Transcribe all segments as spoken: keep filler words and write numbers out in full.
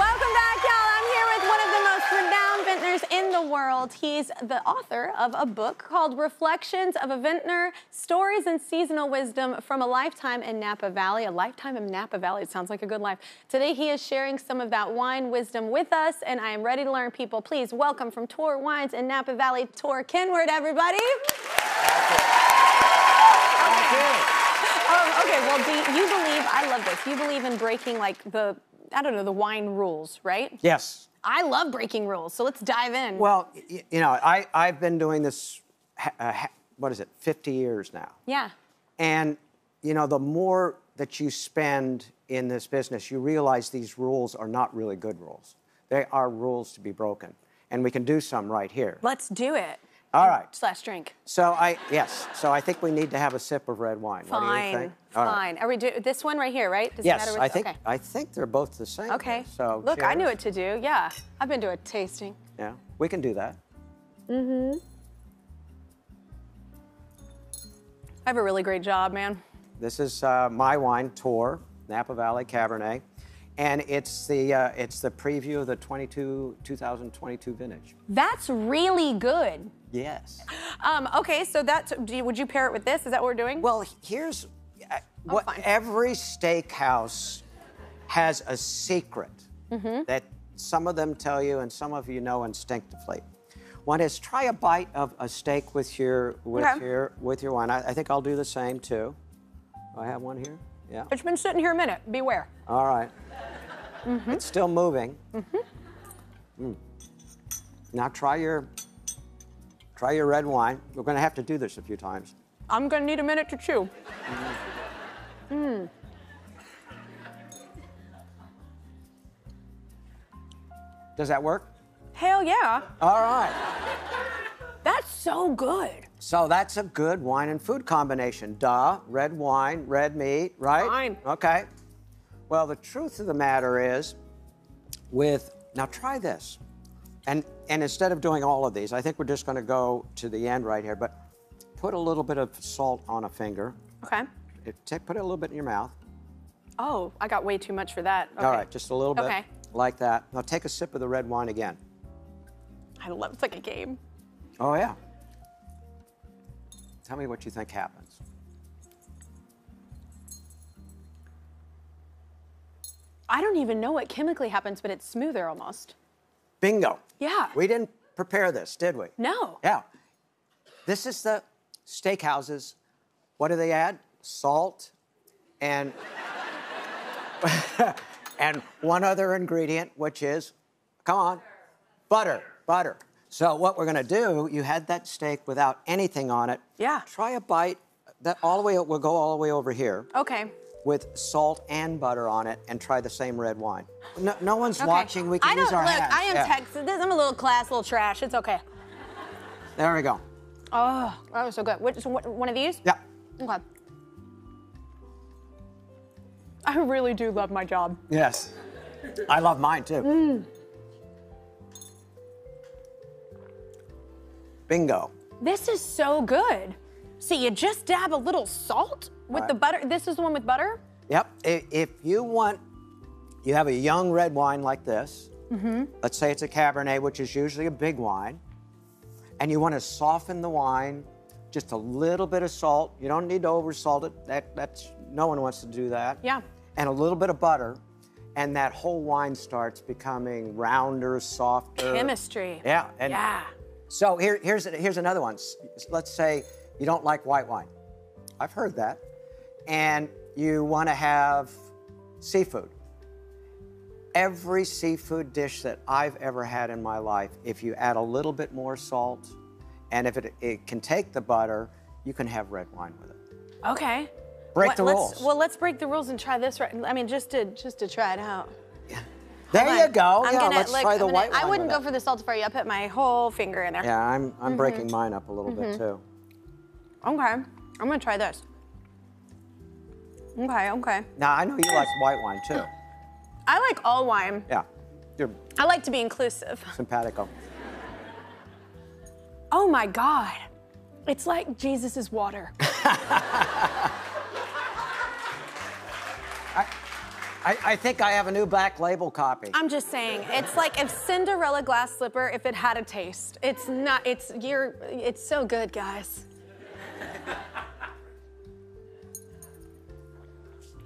Welcome back, y'all. I'm here with one of the most renowned vintners in the world. He's the author of a book called Reflections of a Vintner, Stories and Seasonal Wisdom from a Lifetime in Napa Valley. A lifetime in Napa Valley, it sounds like a good life. Today he is sharing some of that wine wisdom with us, and I am ready to learn, people. Please welcome from Tor Wines in Napa Valley, Tor Kenward, everybody. Um, okay, well, do you believe, I love this, you believe in breaking, like, the, I don't know, the wine rules, right? Yes. I love breaking rules, so let's dive in. Well, you know, I, I've been doing this, uh, what is it, fifty years now. Yeah. And, you know, the more that you spend in this business, you realize these rules are not really good rules. They are rules to be broken, and we can do some right here. Let's do it. All right. Slash drink. So I, yes. So I think we need to have a sip of red wine. Fine. What do you think? Fine. Right. Are we do this one right here, right? Does yes. It matter which, I think. Okay. I think they're both the same. Okay. So look, cheers. I knew what to do. Yeah. I've been to a tasting. Yeah. We can do that. Mm-hmm. I have a really great job, man. This is uh, my wine, Tor Napa Valley Cabernet, and it's the uh, it's the preview of the twenty-two, two thousand twenty-two vintage. That's really good. Yes. Um, okay, so that's, do you, would you pair it with this? Is that what we're doing? Well, here's uh, oh, what fine. Every steakhouse has a secret mm-hmm. that some of them tell you and some of you know instinctively. One is try a bite of a steak with your with okay. your with your wine. I, I think I'll do the same too. Do I have one here? Yeah. It's been sitting here a minute. Beware. All right. Mm-hmm. It's still moving. Mm-hmm. Mm. Now try your. Try your red wine. We're gonna have to do this a few times. I'm gonna need a minute to chew. Mm-hmm. Mm. Does that work? Hell yeah. All right. That's so good. So that's a good wine and food combination. Duh, red wine, red meat, right? Fine. Okay. Well, the truth of the matter is with, now try this. And, and instead of doing all of these, I think we're just going to go to the end right here, but put a little bit of salt on a finger. Okay. It, take, put it a little bit in your mouth. Oh, I got way too much for that. Okay. All right, just a little bit okay. like that. Now take a sip of the red wine again. I love it. It's like a game. Oh, yeah. Tell me what you think happens. I don't even know what chemically happens, but it's smoother almost. Bingo. Yeah. We didn't prepare this, did we? No. Yeah. This is the steakhouses. What do they add? Salt and and one other ingredient, which is, come on, butter, butter. So what we're gonna do, you had that steak without anything on it. Yeah. Try a bite that all the way, we'll go all the way over here. Okay. With salt and butter on it, and try the same red wine. No, no one's okay. watching. We can I don't, use our look, hands. I am yeah. Texas. I'm a little class, a little trash. It's okay. There we go. Oh, that was so good. Which, one of these? Yeah. Okay. I really do love my job. Yes, I love mine too. Mm. Bingo. This is so good. See, you just dab a little salt. With right. the butter, this is the one with butter? Yep, if, if you want, you have a young red wine like this. Mm-hmm. Let's say it's a Cabernet, which is usually a big wine. And you want to soften the wine, just a little bit of salt. You don't need to oversalt it. That, that's, no one wants to do that. Yeah. And a little bit of butter. And that whole wine starts becoming rounder, softer. Chemistry. Yeah. And yeah. So here, here's, here's another one. Let's say you don't like white wine. I've heard that. And you want to have seafood. Every seafood dish that I've ever had in my life, if you add a little bit more salt, and if it, it can take the butter, you can have red wine with it. Okay. Break what, the let's, rules. Well, let's break the rules and try this. Right, I mean, just to just to try it out. Yeah. There Hold you on. Go. I'm yeah, gonna, let's like, try the I'm white gonna, wine. I wouldn't go it. For the salted part. I put my whole finger in there. Yeah, I'm I'm mm-hmm. breaking mine up a little mm-hmm. bit too. Okay, I'm gonna try this. Okay, okay. Now, I know you like white wine, too. I like all wine. Yeah. You're I like to be inclusive. Simpatico. Oh, my God. It's like Jesus' water. I, I, I think I have a new back label copy. I'm just saying, it's like if Cinderella glass slipper, if it had a taste. It's not, it's, you're, it's so good, guys.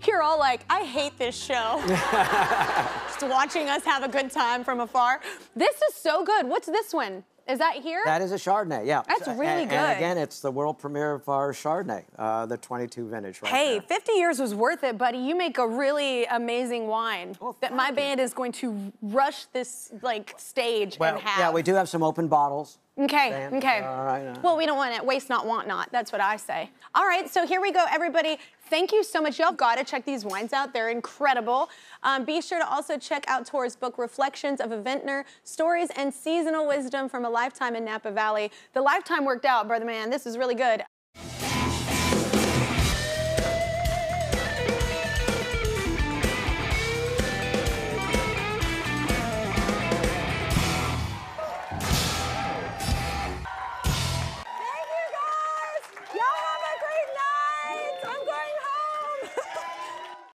You're all like, I hate this show. Just watching us have a good time from afar. This is so good. What's this one? Is that here? That is a Chardonnay, yeah. That's really and, good. And again, it's the world premiere of our Chardonnay, uh, the twenty-two vintage right Hey, there. fifty years was worth it, buddy. You make a really amazing wine well, that my you. band is going to rush this like stage well, and have. Yeah, we do have some open bottles. Okay, band. okay. All right, all right. Well, we don't want it. Waste not, want not. That's what I say. All right, so here we go, everybody. Thank you so much. Y'all got to check these wines out. They're incredible. Um, be sure to also check out Tor's book, Reflections of a Vintner, Stories and Seasonal Wisdom from a Lifetime in Napa Valley. The lifetime worked out, brother man. This is really good.